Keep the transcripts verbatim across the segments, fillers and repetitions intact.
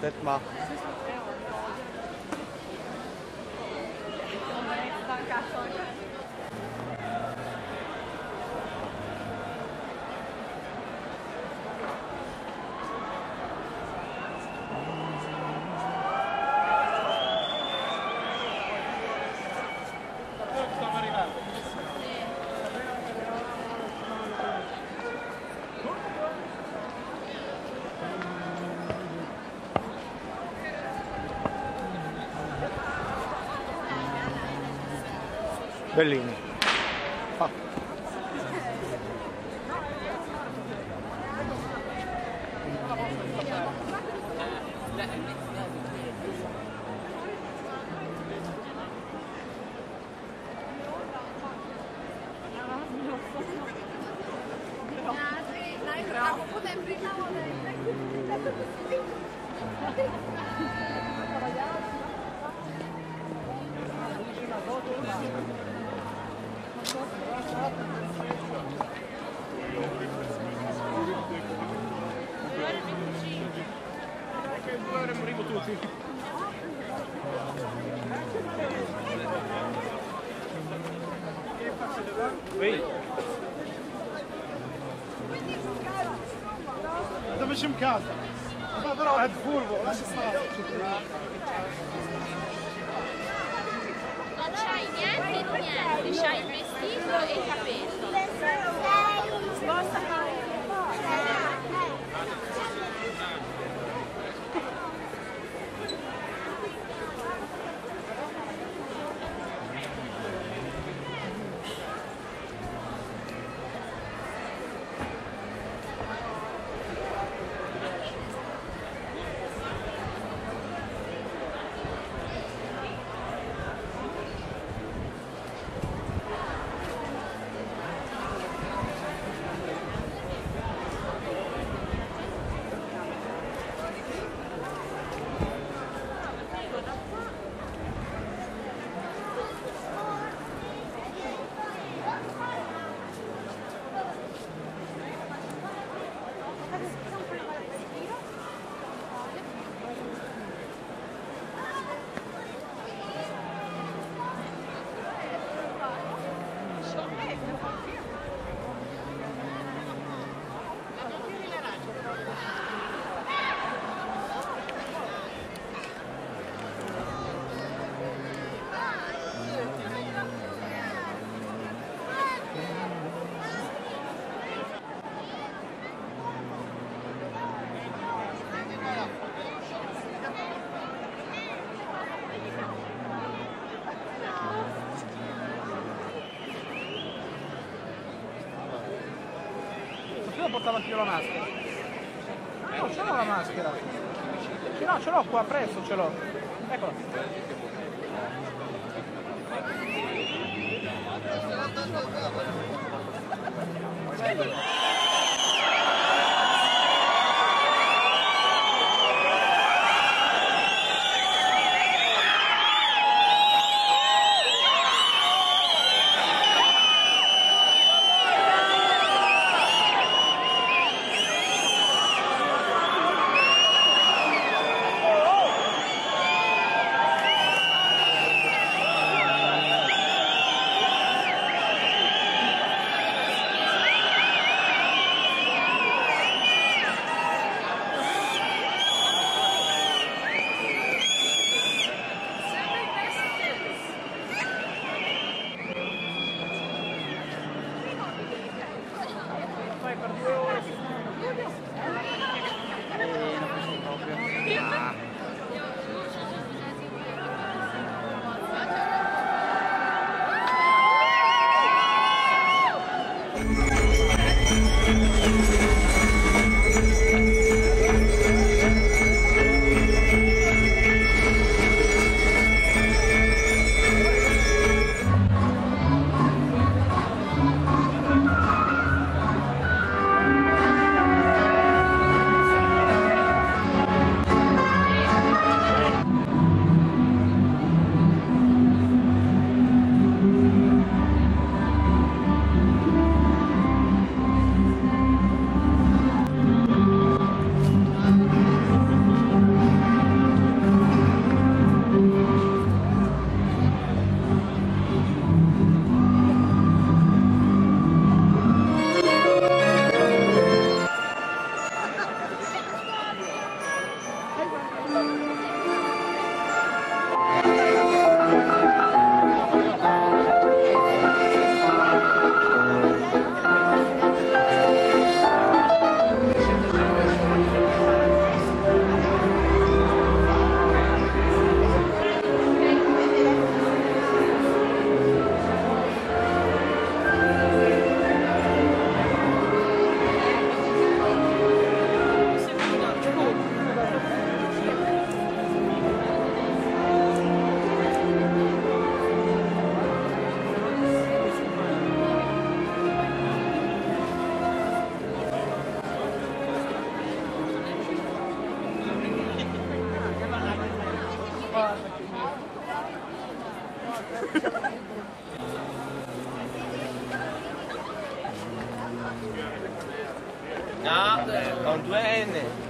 That's my Bellini. Ah. portava anche io la maschera. No, ce l'ho la maschera. No, ce l'ho qua presso, ce l'ho. Eccola. Con due N.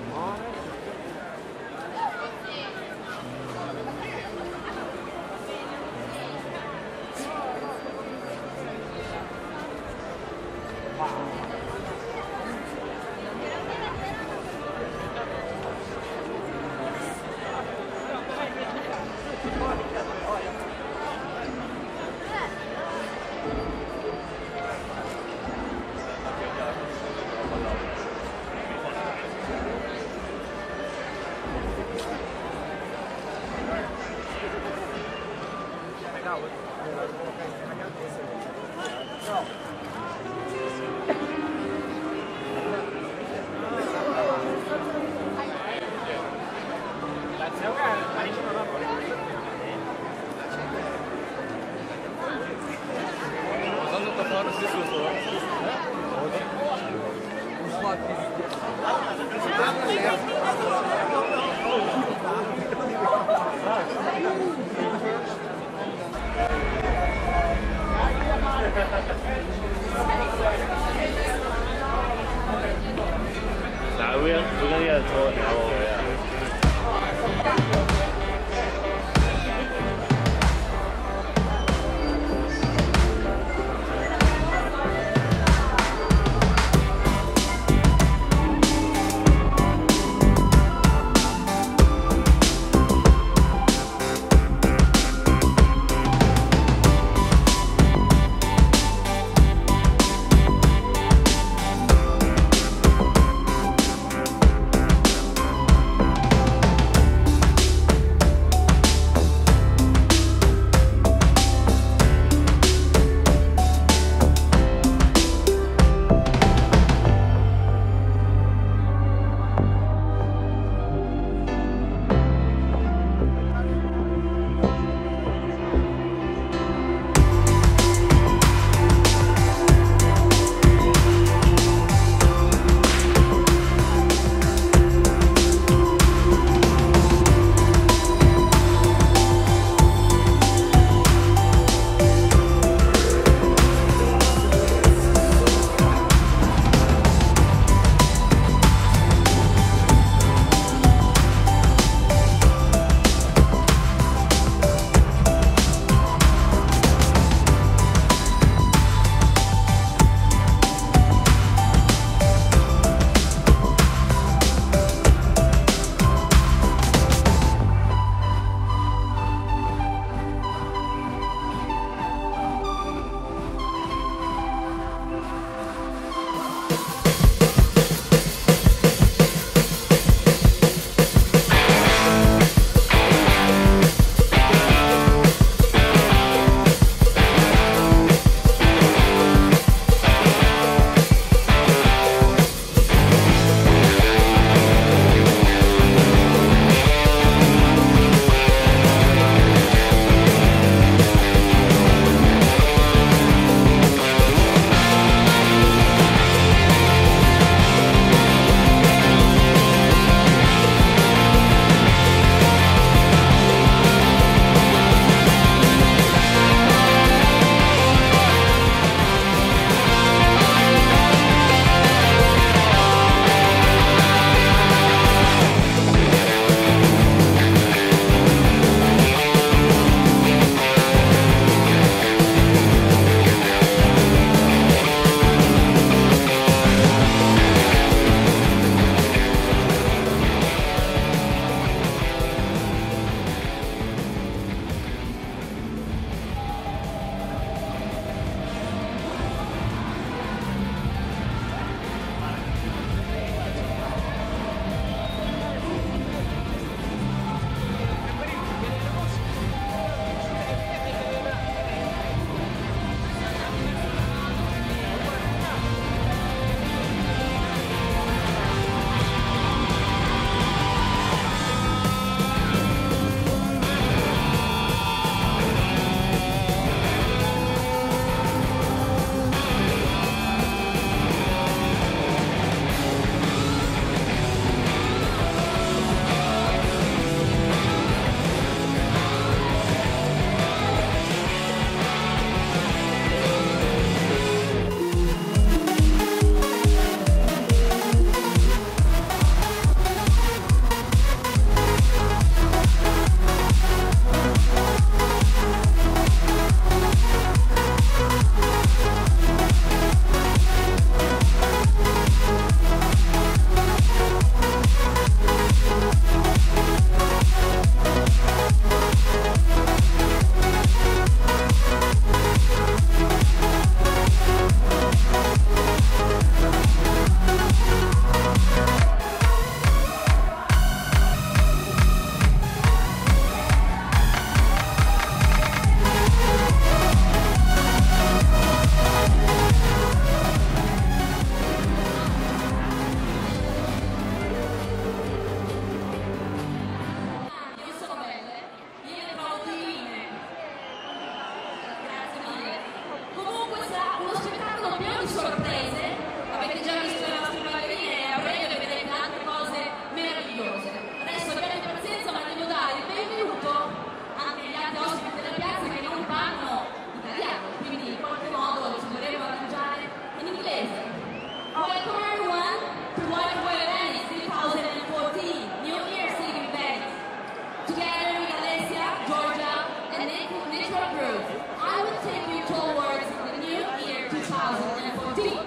two thousand fourteen.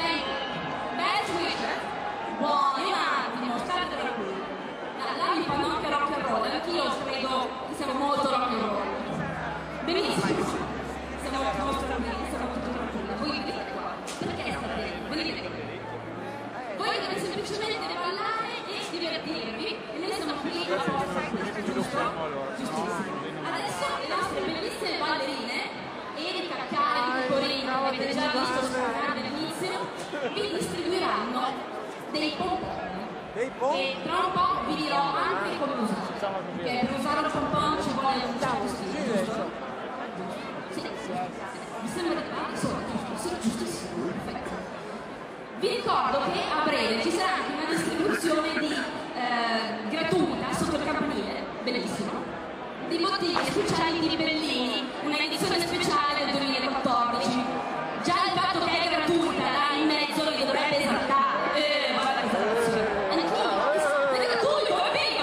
Thank Matt Winter, buoni anni, mostrate da qui. Là vi fanno anche rock and roll, anch'io credo che siamo molto rock and roll. Benissimo, siamo molto tranquilli, siamo molto tranquilli. Voi venite qua, perché state? Venite qua. Voi dovete semplicemente ballare e divertirvi, e noi siamo qui a vostra spesa, giusto? Giustissimo. Adesso le nostre bellissime ballerine, Erika, Cari, Corinna, che avete già visto suonare all'inizio, vi distribuiranno dei pomponi. Dei pomponi? E tra un po' vi dirò anche come usare. Perché per usare un pompon ci vuole un giusto, giusto? Sì, sì. Mi sembra che anche sono giusto, sono giustissimo, perfetto. Vi ricordo che a breve ci sarà anche una distribuzione di, eh, gratuita sotto il campanile, bellissimo, dei motivi speciali di Bellini, una edizione speciale del duemilaquattordici. Già il fatto che è gratuita là in mezzo vi dovrebbe esaltare. Eh, guarda che esaltazione. Anch'io, è gratuito, va bene!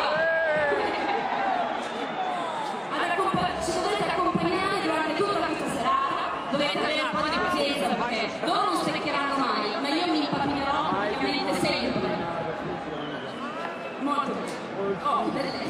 Ci dovete accompagnare durante tutta questa serata, dovete avere un po' di pazienza perché loro non steccheranno mai, ma io mi impapinerò praticamente sempre. Molto bene. Oh, che bellezza!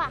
qua.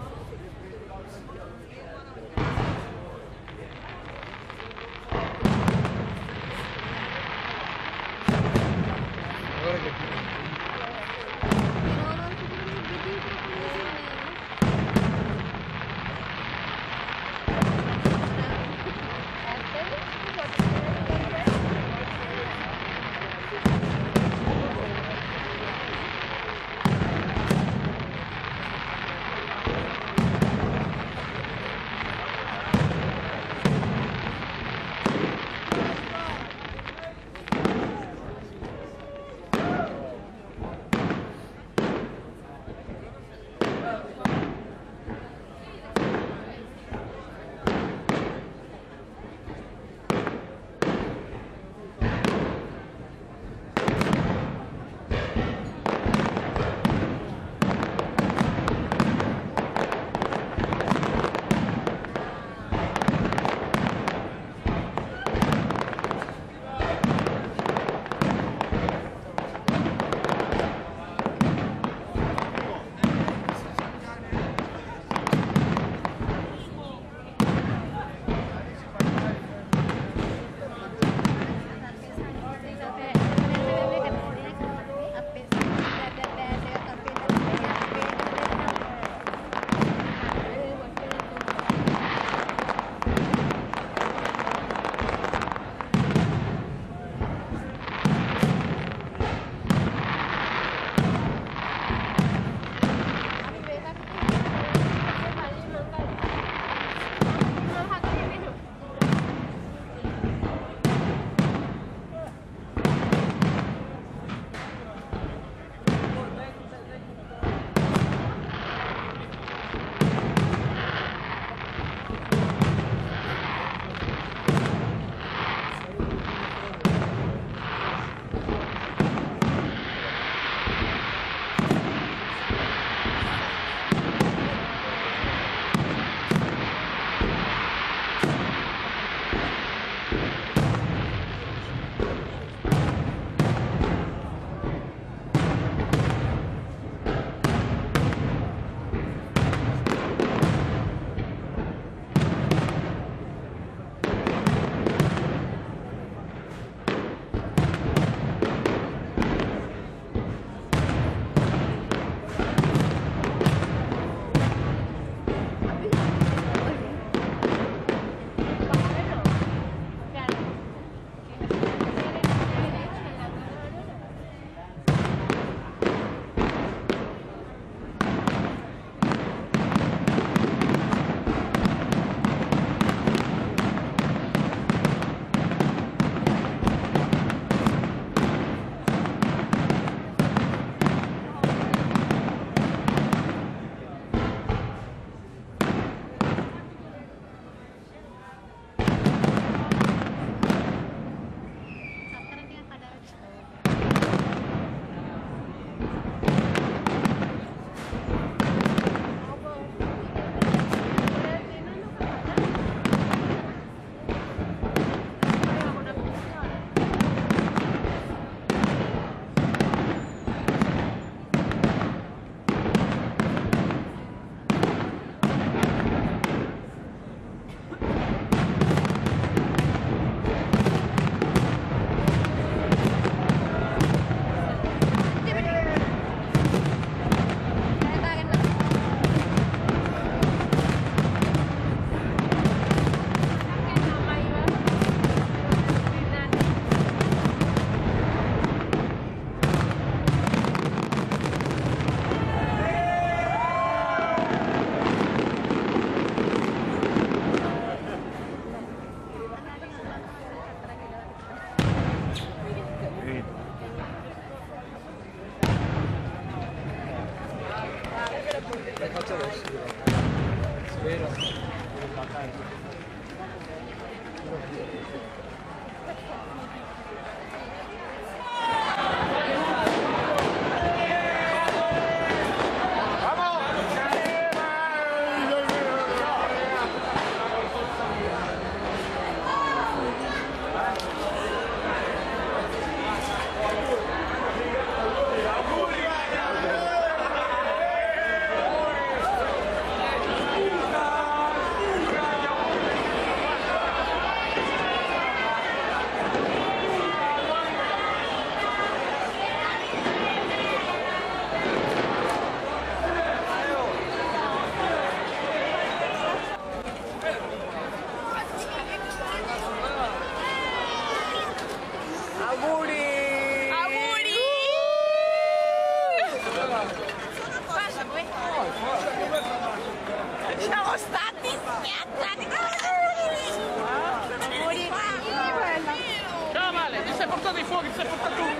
Portato i fuochi, si è portato